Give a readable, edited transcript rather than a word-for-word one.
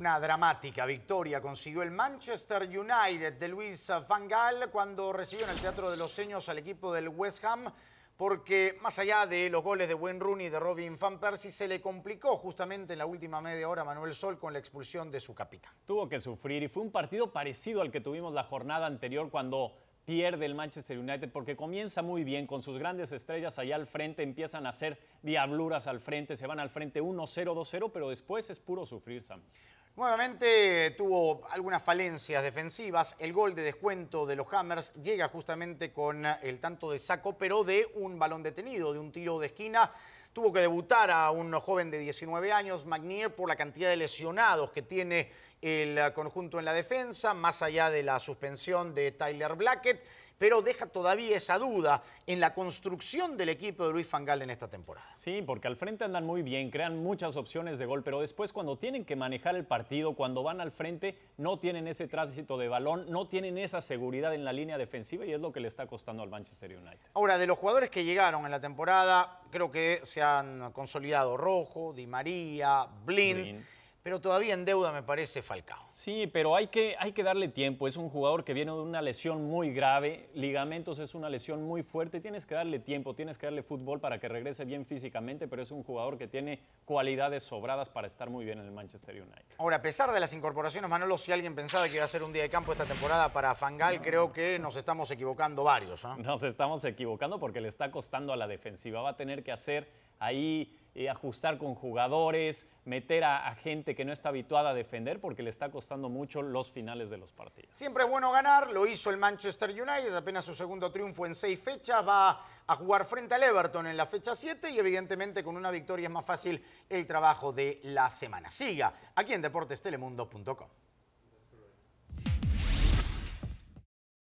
Una dramática victoria consiguió el Manchester United de Louis van Gaal cuando recibió en el Teatro de los Sueños al equipo del West Ham, porque más allá de los goles de Wayne Rooney y de Robin Van Persie, se le complicó justamente en la última media hora a Manuel Sol con la expulsión de su capitán. Tuvo que sufrir y fue un partido parecido al que tuvimos la jornada anterior cuando pierde el Manchester United, porque comienza muy bien con sus grandes estrellas allá al frente, empiezan a hacer diabluras al frente, se van al frente 1-0, 2-0, pero después es puro sufrir, Sam. Nuevamente tuvo algunas falencias defensivas. El gol de descuento de los Hammers llega justamente con el tanto de saco, pero de un balón detenido, de un tiro de esquina. Tuvo que debutar a un joven de 19 años, McNair, por la cantidad de lesionados que tiene el conjunto en la defensa, más allá de la suspensión de Tyler Blackett, pero deja todavía esa duda en la construcción del equipo de Louis van Gaal en esta temporada. Sí, porque al frente andan muy bien, crean muchas opciones de gol, pero después cuando tienen que manejar el partido, cuando van al frente, no tienen ese tránsito de balón, no tienen esa seguridad en la línea defensiva y es lo que le está costando al Manchester United. Ahora, de los jugadores que llegaron en la temporada, creo que se han consolidado Rojo, Di María, Blind, pero todavía en deuda me parece Falcao. Sí, pero hay que darle tiempo. Es un jugador que viene de una lesión muy grave, ligamentos, es una lesión muy fuerte, tienes que darle tiempo, tienes que darle fútbol para que regrese bien físicamente, pero es un jugador que tiene cualidades sobradas para estar muy bien en el Manchester United. Ahora, a pesar de las incorporaciones, Manolo, si alguien pensaba que iba a ser un día de campo esta temporada para Van Gaal, creo que nos estamos equivocando varios, ¿eh? Nos estamos equivocando porque le está costando a la defensiva, va a tener que hacer ahí ajustar con jugadores, meter a gente que no está habituada a defender porque le está costando mucho los finales de los partidos. Siempre es bueno ganar, lo hizo el Manchester United, apenas su segundo triunfo en 6 fechas, va a jugar frente al Everton en la fecha 7 y evidentemente con una victoria es más fácil el trabajo de la semana. Siga aquí en deportestelemundo.com.